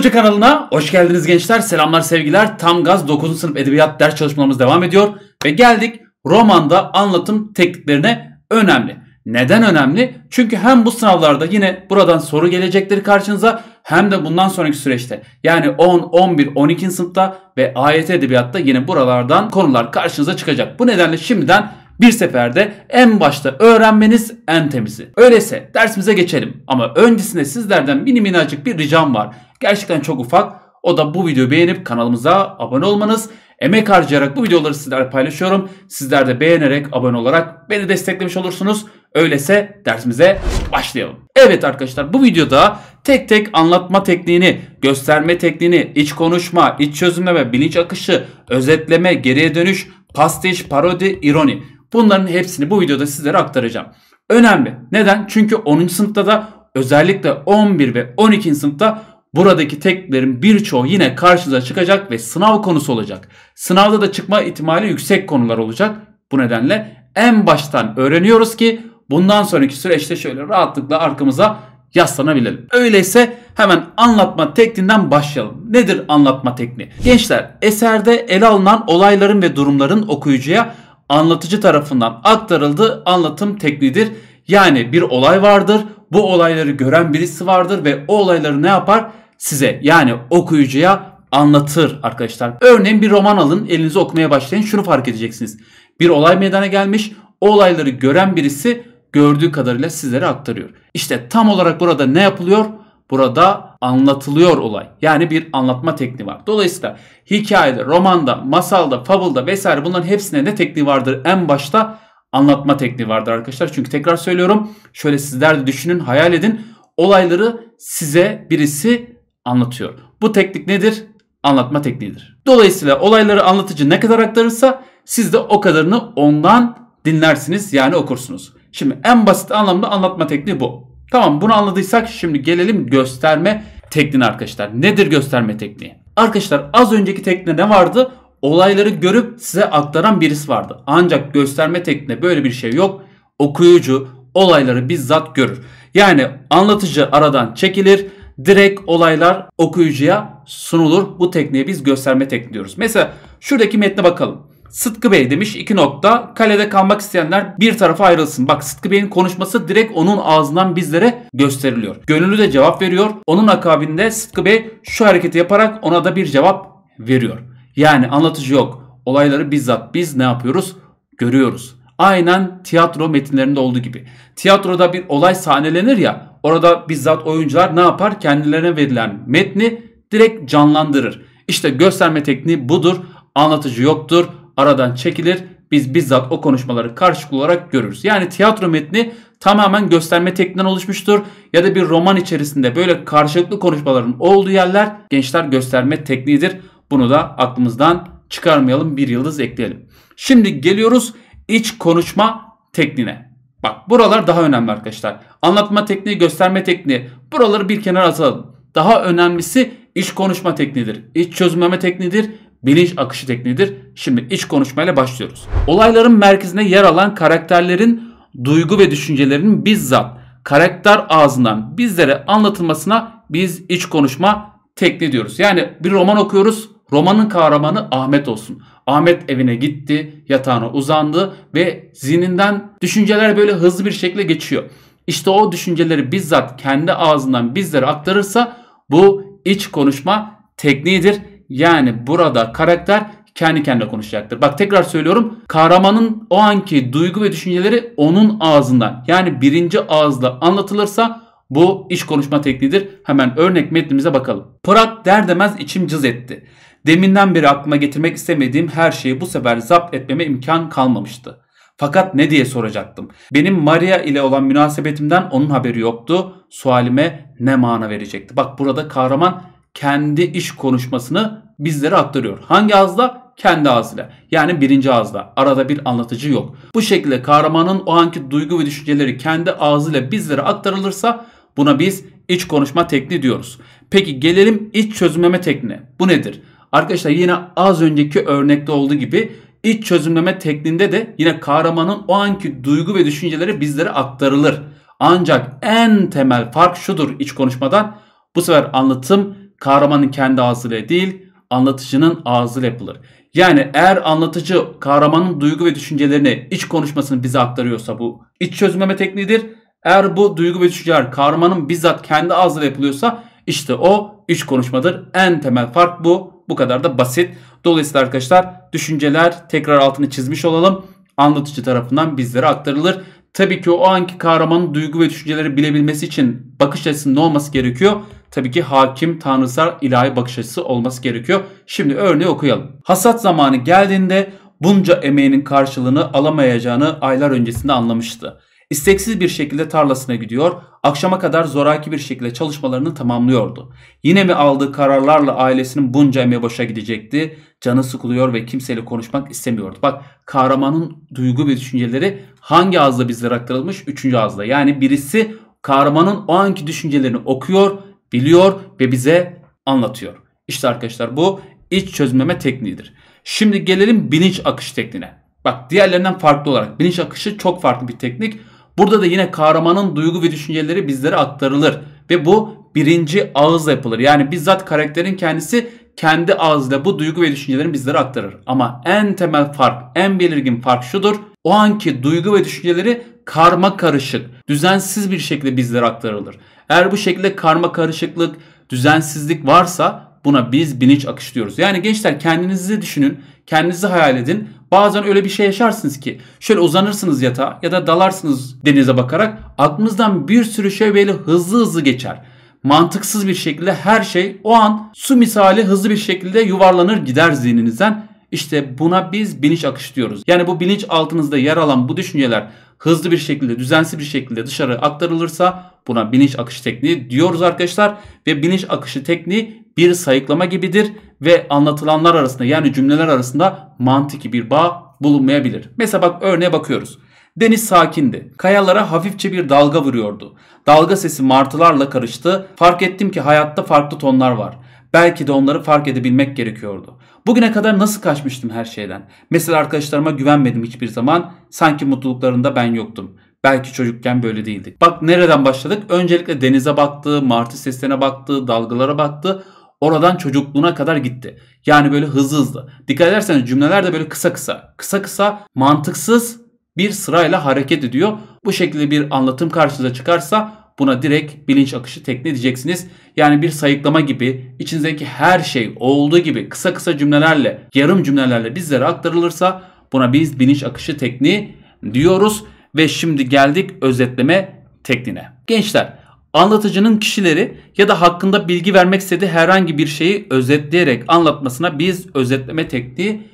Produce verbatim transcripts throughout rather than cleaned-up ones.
Hoca kanalına hoş geldiniz gençler. Selamlar, sevgiler. Tam gaz dokuzuncu sınıf edebiyat ders çalışmalarımız devam ediyor. Ve geldik romanda anlatım tekniklerine. Önemli. Neden önemli? Çünkü hem bu sınavlarda yine buradan soru gelecektir karşınıza, hem de bundan sonraki süreçte yani on, on bir, on ikinci sınıfta ve A Y T edebiyatta yine buralardan konular karşınıza çıkacak. Bu nedenle şimdiden bir seferde en başta öğrenmeniz en temizi. Öyleyse dersimize geçelim. Ama öncesinde sizlerden mini minicik bir ricam var. Gerçekten çok ufak. O da bu videoyu beğenip kanalımıza abone olmanız. Emek harcayarak bu videoları sizlerle paylaşıyorum. Sizler de beğenerek, abone olarak beni desteklemiş olursunuz. Öyleyse dersimize başlayalım. Evet arkadaşlar, bu videoda tek tek anlatma tekniğini, gösterme tekniğini, iç konuşma, iç çözümleme, bilinç akışı, özetleme, geriye dönüş, pastiş, parodi, ironi. Bunların hepsini bu videoda sizlere aktaracağım. Önemli. Neden? Çünkü onuncu sınıfta da özellikle on bir ve on ikinci sınıfta buradaki tekniklerin birçoğu yine karşınıza çıkacak ve sınav konusu olacak. Sınavda da çıkma ihtimali yüksek konular olacak. Bu nedenle en baştan öğreniyoruz ki bundan sonraki süreçte şöyle rahatlıkla arkamıza yaslanabilelim. Öyleyse hemen anlatma tekniğinden başlayalım. Nedir anlatma tekniği? Gençler, eserde ele alınan olayların ve durumların okuyucuya anlatıcı tarafından aktarıldığı anlatım tekniğidir. Yani bir olay vardır. Bu olayları gören birisi vardır ve o olayları ne yapar? Size, yani okuyucuya anlatır arkadaşlar. Örneğin bir roman alın, elinizi okumaya başlayın. Şunu fark edeceksiniz. Bir olay meydana gelmiş. O olayları gören birisi gördüğü kadarıyla sizlere aktarıyor. İşte tam olarak burada ne yapılıyor? Burada anlatılıyor olay. Yani bir anlatma tekniği var. Dolayısıyla hikayede, romanda, masalda, fabulda vesaire bunların hepsine ne tekniği vardır? En başta anlatma tekniği vardır arkadaşlar. Çünkü tekrar söylüyorum. Şöyle sizler de düşünün, hayal edin. Olayları size birisi anlatıyor. Bu teknik nedir? Anlatma tekniğidir. Dolayısıyla olayları anlatıcı ne kadar aktarırsa siz de o kadarını ondan dinlersiniz. Yani okursunuz. Şimdi en basit anlamda anlatma tekniği bu. Tamam, bunu anladıysak şimdi gelelim gösterme tekniğine arkadaşlar. Nedir gösterme tekniği? Arkadaşlar, az önceki tekniğinde ne vardı? Olayları görüp size aktaran birisi vardı. Ancak gösterme tekniğinde böyle bir şey yok. Okuyucu olayları bizzat görür. Yani anlatıcı aradan çekilir. Direkt olaylar okuyucuya sunulur. Bu tekniğe biz gösterme tekniği diyoruz. Mesela şuradaki metne bakalım. Sıtkı Bey demiş iki nokta kalede kalmak isteyenler bir tarafa ayrılsın. Bak, Sıtkı Bey'in konuşması direkt onun ağzından bizlere gösteriliyor. Gönüllü de cevap veriyor. Onun akabinde Sıtkı Bey şu hareketi yaparak ona da bir cevap veriyor. Yani anlatıcı yok. Olayları bizzat biz ne yapıyoruz? Görüyoruz. Aynen tiyatro metinlerinde olduğu gibi. Tiyatroda bir olay sahnelenir ya, orada bizzat oyuncular ne yapar? Kendilerine verilen metni direkt canlandırır. İşte gösterme tekniği budur. Anlatıcı yoktur. Aradan çekilir. Biz bizzat o konuşmaları karşılıklı olarak görürüz. Yani tiyatro metni tamamen gösterme tekniğinden oluşmuştur. Ya da bir roman içerisinde böyle karşılıklı konuşmaların olduğu yerler gençler gösterme tekniğidir. Bunu da aklımızdan çıkarmayalım. Bir yıldız ekleyelim. Şimdi geliyoruz iç konuşma tekniğine. Bak, buralar daha önemli arkadaşlar. Anlatma tekniği, gösterme tekniği. Buraları bir kenara atalım. Daha önemlisi iç konuşma tekniğidir. İç çözümleme tekniğidir. Bilinç akışı tekniğidir. Şimdi iç konuşmayla başlıyoruz. Olayların merkezine yer alan karakterlerin duygu ve düşüncelerinin bizzat karakter ağzından bizlere anlatılmasına biz iç konuşma tekniği diyoruz. Yani bir roman okuyoruz. Romanın kahramanı Ahmet olsun. Ahmet evine gitti, yatağına uzandı ve zihninden düşünceler böyle hızlı bir şekilde geçiyor. İşte o düşünceleri bizzat kendi ağzından bizlere aktarırsa bu iç konuşma tekniğidir. Yani burada karakter kendi kendine konuşacaktır. Bak, tekrar söylüyorum. Kahramanın o anki duygu ve düşünceleri onun ağzından, yani birinci ağızla anlatılırsa bu iç konuşma tekniğidir. Hemen örnek metnimize bakalım. Pırat der demez içim cız etti. Deminden beri aklıma getirmek istemediğim her şeyi bu sefer zapt etmeme imkan kalmamıştı. Fakat ne diye soracaktım. Benim Maria ile olan münasebetimden onun haberi yoktu. Sualime ne mana verecekti? Bak, burada kahraman kendi iç konuşmasını bizlere aktarıyor. Hangi ağızla? Kendi ağzıyla. Yani birinci ağızla. Arada bir anlatıcı yok. Bu şekilde kahramanın o anki duygu ve düşünceleri kendi ağzıyla bizlere aktarılırsa buna biz iç konuşma tekniği diyoruz. Peki gelelim iç çözümleme tekniğine. Bu nedir? Arkadaşlar, yine az önceki örnekte olduğu gibi iç çözümleme tekniğinde de yine kahramanın o anki duygu ve düşünceleri bizlere aktarılır. Ancak en temel fark şudur iç konuşmadan. Bu sefer anlatım kahramanın kendi ağzıyla değil, anlatıcının ağzıyla yapılır. Yani eğer anlatıcı kahramanın duygu ve düşüncelerini, iç konuşmasını bize aktarıyorsa bu iç çözümleme tekniğidir. Eğer bu duygu ve düşünceler kahramanın bizzat kendi ağzıyla yapılıyorsa işte o iç konuşmadır. En temel fark bu. Bu kadar da basit. Dolayısıyla arkadaşlar düşünceler, tekrar altını çizmiş olalım, anlatıcı tarafından bizlere aktarılır. Tabii ki o anki kahramanın duygu ve düşünceleri bilebilmesi için bakış açısının ne olması gerekiyor? Tabii ki hakim, tanrısal, ilahi bakış açısı olması gerekiyor. Şimdi örneği okuyalım. Hasat zamanı geldiğinde bunca emeğinin karşılığını alamayacağını aylar öncesinde anlamıştı. İsteksiz bir şekilde tarlasına gidiyor, akşama kadar zoraki bir şekilde çalışmalarını tamamlıyordu. Yine mi aldığı kararlarla ailesinin bunca emeği boşa gidecekti? Canı sıkılıyor ve kimseyle konuşmak istemiyordu. Bak, kahramanın duygu ve düşünceleri hangi ağızda bizlere aktarılmış? Üçüncü ağızda. Yani birisi kahramanın o anki düşüncelerini okuyor, biliyor ve bize anlatıyor. İşte arkadaşlar bu iç çözümleme tekniğidir. Şimdi gelelim bilinç akış tekniğine. Bak, diğerlerinden farklı olarak bilinç akışı çok farklı bir teknik. Burada da yine kahramanın duygu ve düşünceleri bizlere aktarılır ve bu birinci ağızla yapılır. Yani bizzat karakterin kendisi kendi ağzıyla bu duygu ve düşüncelerini bizlere aktarır. Ama en temel fark, en belirgin fark şudur. O anki duygu ve düşünceleri karma karışık, düzensiz bir şekilde bizlere aktarılır. Eğer bu şekilde karma karışıklık, düzensizlik varsa buna biz bilinç akışı diyoruz. Yani gençler, kendinizi düşünün, kendinizi hayal edin. Bazen öyle bir şey yaşarsınız ki şöyle uzanırsınız yatağa ya da dalarsınız denize bakarak, aklınızdan bir sürü şey böyle hızlı hızlı geçer. Mantıksız bir şekilde her şey o an su misali hızlı bir şekilde yuvarlanır gider zihninizden. İşte buna biz bilinç akışı diyoruz. Yani bu bilinç altınızda yer alan bu düşünceler hızlı bir şekilde, düzensiz bir şekilde dışarı aktarılırsa buna bilinç akışı tekniği diyoruz arkadaşlar. Ve bilinç akışı tekniği bir sayıklama gibidir ve anlatılanlar arasında, yani cümleler arasında mantıki bir bağ bulunmayabilir. Mesela bak, örneğe bakıyoruz. Deniz sakindi. Kayalara hafifçe bir dalga vuruyordu. Dalga sesi martılarla karıştı. Fark ettim ki hayatta farklı tonlar var. Belki de onları fark edebilmek gerekiyordu. Bugüne kadar nasıl kaçmıştım her şeyden? Mesela arkadaşlarıma güvenmedim hiçbir zaman. Sanki mutluluklarında ben yoktum. Belki çocukken böyle değildik. Bak, nereden başladık? Öncelikle denize baktı, martı seslerine baktı, dalgalara baktı. Oradan çocukluğuna kadar gitti. Yani böyle hızlı hızlı. Dikkat ederseniz cümleler de böyle kısa kısa. Kısa kısa, mantıksız bir sırayla hareket ediyor. Bu şekilde bir anlatım karşınıza çıkarsa buna direkt bilinç akışı tekniği diyeceksiniz. Yani bir sayıklama gibi, içinizdeki her şey olduğu gibi kısa kısa cümlelerle, yarım cümlelerle bizlere aktarılırsa buna biz bilinç akışı tekniği diyoruz. Ve şimdi geldik özetleme tekniğine. Gençler, anlatıcının kişileri ya da hakkında bilgi vermek istediği herhangi bir şeyi özetleyerek anlatmasına biz özetleme tekniği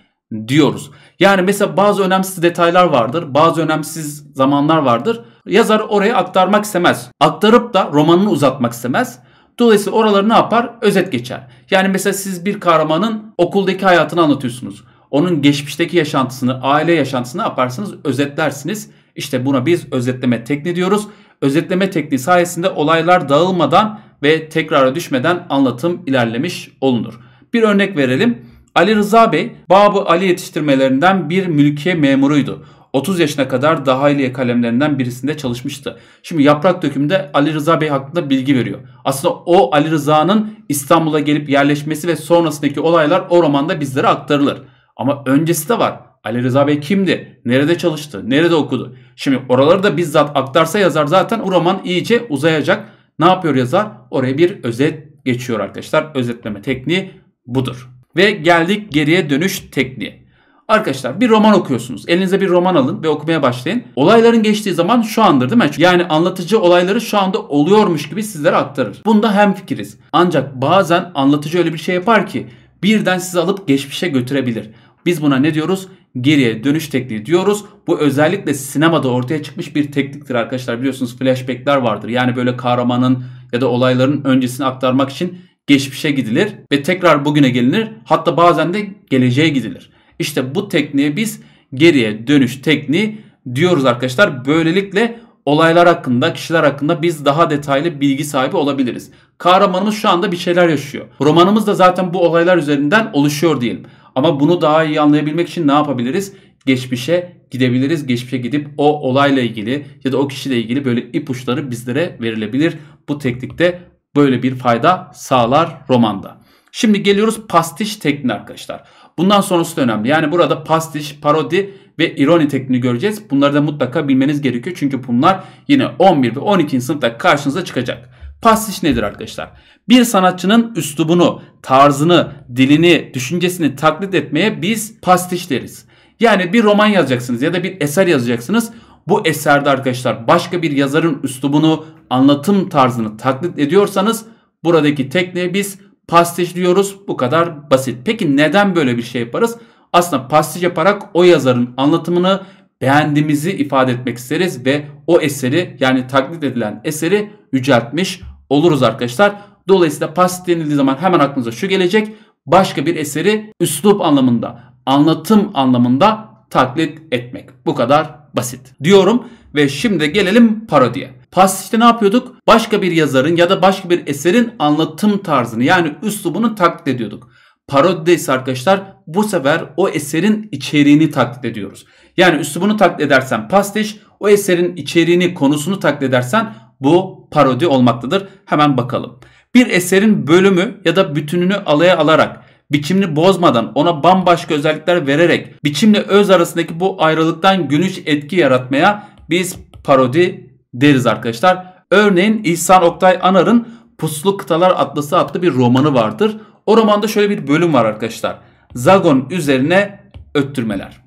diyoruz. Yani mesela bazı önemsiz detaylar vardır, bazı önemsiz zamanlar vardır. Yazar oraya aktarmak istemez. Aktarıp da romanını uzatmak istemez. Dolayısıyla oraları ne yapar? Özet geçer. Yani mesela siz bir kahramanın okuldaki hayatını anlatıyorsunuz. Onun geçmişteki yaşantısını, aile yaşantısını yaparsınız, özetlersiniz. İşte buna biz özetleme tekniği diyoruz. Özetleme tekniği sayesinde olaylar dağılmadan ve tekrara düşmeden anlatım ilerlemiş olunur. Bir örnek verelim. Ali Rıza Bey, Babı Ali yetiştirmelerinden bir mülkiye memuruydu. otuz yaşına kadar dahiliye kalemlerinden birisinde çalışmıştı. Şimdi yaprak dökümünde Ali Rıza Bey hakkında bilgi veriyor. Aslında o Ali Rıza'nın İstanbul'a gelip yerleşmesi ve sonrasındaki olaylar o romanda bizlere aktarılır. Ama öncesi de var. Ali Rıza Bey kimdi? Nerede çalıştı? Nerede okudu? Şimdi oraları da bizzat aktarsa yazar, zaten o roman iyice uzayacak. Ne yapıyor yazar? Oraya bir özet geçiyor arkadaşlar. Özetleme tekniği budur. Ve geldik geriye dönüş tekniği. Arkadaşlar, bir roman okuyorsunuz. Elinize bir roman alın ve okumaya başlayın. Olayların geçtiği zaman şu andır, değil mi? Yani anlatıcı olayları şu anda oluyormuş gibi sizlere aktarır. Bunda hemfikiriz. Ancak bazen anlatıcı öyle bir şey yapar ki birden sizi alıp geçmişe götürebilir. Biz buna ne diyoruz? Geriye dönüş tekniği diyoruz. Bu özellikle sinemada ortaya çıkmış bir tekniktir arkadaşlar. Biliyorsunuz flashbackler vardır. Yani böyle kahramanın ya da olayların öncesini aktarmak için geçmişe gidilir ve tekrar bugüne gelinir. Hatta bazen de geleceğe gidilir. İşte bu tekniğe biz geriye dönüş tekniği diyoruz arkadaşlar. Böylelikle olaylar hakkında, kişiler hakkında biz daha detaylı bilgi sahibi olabiliriz. Kahramanımız şu anda bir şeyler yaşıyor. Romanımız da zaten bu olaylar üzerinden oluşuyor diyelim. Ama bunu daha iyi anlayabilmek için ne yapabiliriz? Geçmişe gidebiliriz. Geçmişe gidip o olayla ilgili ya da o kişiyle ilgili böyle ipuçları bizlere verilebilir. Bu teknikte böyle bir fayda sağlar romanda. Şimdi geliyoruz pastiş tekniğine arkadaşlar. Bundan sonrası da önemli. Yani burada pastiş, parodi ve ironi tekniğini göreceğiz. Bunları da mutlaka bilmeniz gerekiyor. Çünkü bunlar yine on bir ve on ikinci sınıfta karşınıza çıkacak. Pastiş nedir arkadaşlar? Bir sanatçının üslubunu, tarzını, dilini, düşüncesini taklit etmeye biz pastiş deriz. Yani bir roman yazacaksınız ya da bir eser yazacaksınız. Bu eserde arkadaşlar başka bir yazarın üslubunu, anlatım tarzını taklit ediyorsanız buradaki tekniğe biz pastiş diyoruz. Bu kadar basit. Peki neden böyle bir şey yaparız? Aslında pastiş yaparak o yazarın anlatımını beğendiğimizi ifade etmek isteriz ve o eseri, yani taklit edilen eseri yüceltmiş oluruz arkadaşlar. Dolayısıyla pastiş denildiği zaman hemen aklınıza şu gelecek. Başka bir eseri üslup anlamında, anlatım anlamında taklit etmek. Bu kadar basit diyorum ve şimdi gelelim parodiye. Pastişte ne yapıyorduk? Başka bir yazarın ya da başka bir eserin anlatım tarzını, yani üslubunu taklit ediyorduk. Parodide ise arkadaşlar bu sefer o eserin içeriğini taklit ediyoruz. Yani üslubunu taklit edersen pastiş, o eserin içeriğini, konusunu taklit edersen bu parodi olmaktadır. Hemen bakalım. Bir eserin bölümü ya da bütününü alaya alarak, biçimini bozmadan, ona bambaşka özellikler vererek biçimle öz arasındaki bu ayrılıktan gülünç etki yaratmaya biz parodi deriz arkadaşlar. Örneğin İhsan Oktay Anar'ın Puslu Kıtalar Atlası adlı bir romanı vardır. O romanda şöyle bir bölüm var arkadaşlar. Zagon üzerine öttürmeler.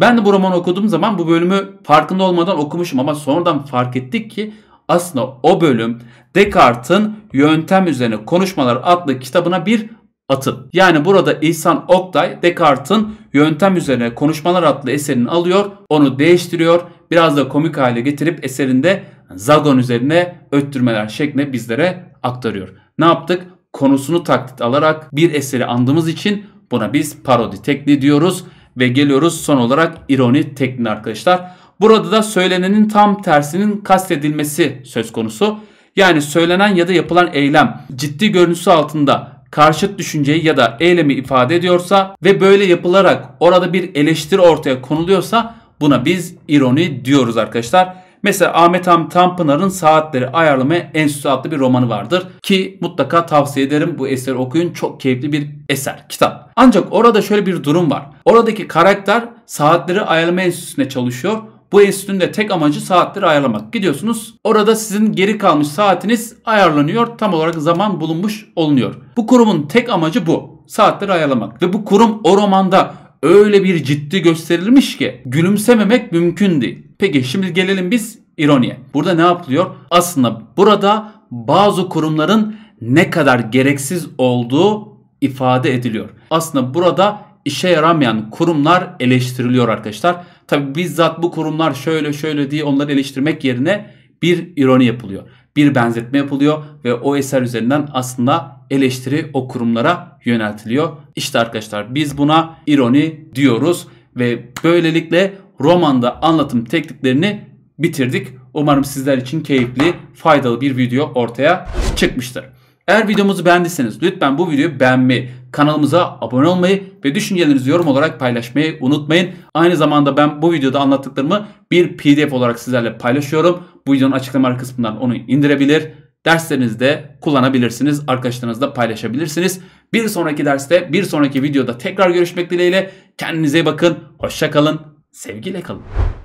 Ben de bu romanı okuduğum zaman bu bölümü farkında olmadan okumuşum ama sonradan fark ettik ki aslında o bölüm Descartes'in Yöntem Üzerine Konuşmalar adlı kitabına bir atın. Yani burada İhsan Oktay Descartes'in Yöntem Üzerine Konuşmalar adlı eserini alıyor, onu değiştiriyor, biraz da komik hale getirip eserinde zagon üzerine öttürmeler şeklinde bizlere aktarıyor. Ne yaptık? Konusunu taklit alarak bir eseri andığımız için buna biz parodi tekniği diyoruz ve geliyoruz son olarak ironi tekniği arkadaşlar. Burada da söylenenin tam tersinin kastedilmesi söz konusu. Yani söylenen ya da yapılan eylem ciddi görünüşü altında karşıt düşünceyi ya da eylemi ifade ediyorsa ve böyle yapılarak orada bir eleştiri ortaya konuluyorsa buna biz ironi diyoruz arkadaşlar. Mesela Ahmet Hamdi Tanpınar'ın Saatleri Ayarlama Enstitüsü adlı bir romanı vardır ki mutlaka tavsiye ederim, bu eseri okuyun. Çok keyifli bir eser, kitap. Ancak orada şöyle bir durum var. Oradaki karakter Saatleri Ayarlama Enstitüsü'nde çalışıyor. Bu enstitünün de tek amacı saatleri ayarlamak. Gidiyorsunuz, orada sizin geri kalmış saatiniz ayarlanıyor. Tam olarak zaman bulunmuş olunuyor. Bu kurumun tek amacı bu. Saatleri ayarlamak. Ve bu kurum o romanda öyle bir ciddi gösterilmiş ki gülümsememek mümkün değil. Peki şimdi gelelim biz ironiye. Burada ne yapılıyor? Aslında burada bazı kurumların ne kadar gereksiz olduğu ifade ediliyor. Aslında burada İşe yaramayan kurumlar eleştiriliyor arkadaşlar. Tabi bizzat bu kurumlar şöyle şöyle diye onları eleştirmek yerine bir ironi yapılıyor. Bir benzetme yapılıyor ve o eser üzerinden aslında eleştiri o kurumlara yöneltiliyor. İşte arkadaşlar biz buna ironi diyoruz ve böylelikle romanda anlatım tekniklerini bitirdik. Umarım sizler için keyifli, faydalı bir video ortaya çıkmıştır. Eğer videomuzu beğendiyseniz lütfen bu videoyu beğenmeyi, kanalımıza abone olmayı ve düşüncelerinizi yorum olarak paylaşmayı unutmayın. Aynı zamanda ben bu videoda anlattıklarımı bir P D F olarak sizlerle paylaşıyorum. Bu videonun açıklama kısmından onu indirebilir, derslerinizde kullanabilirsiniz, arkadaşlarınızla paylaşabilirsiniz. Bir sonraki derste, bir sonraki videoda tekrar görüşmek dileğiyle. Kendinize iyi bakın, hoşça kalın, sevgiyle kalın.